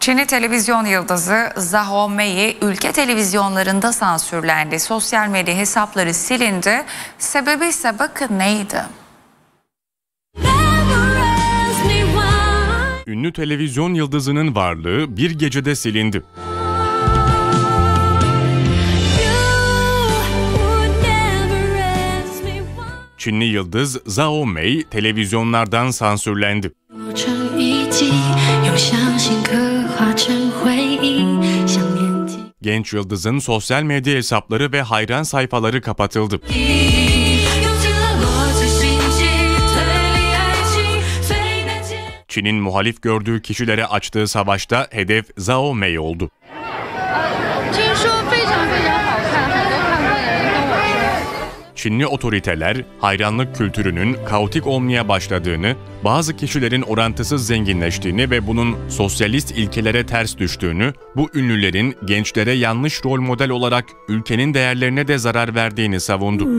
Çinli televizyon yıldızı Zhao Wei ülke televizyonlarında sansürlendi. Sosyal medya hesapları silindi. Sebebi ise bakın neydi? Ünlü televizyon yıldızının varlığı bir gecede silindi. Çinli yıldız Zhao Wei televizyonlardan sansürlendi. Genç yıldızın sosyal medya hesapları ve hayran sayfaları kapatıldı. Çin'in muhalif gördüğü kişilere açtığı savaşta hedef Zhao Wei oldu. Çinli otoriteler hayranlık kültürünün kaotik olmaya başladığını, bazı kişilerin orantısız zenginleştiğini ve bunun sosyalist ilkelere ters düştüğünü, bu ünlülerin gençlere yanlış rol model olarak ülkenin değerlerine de zarar verdiğini savundu.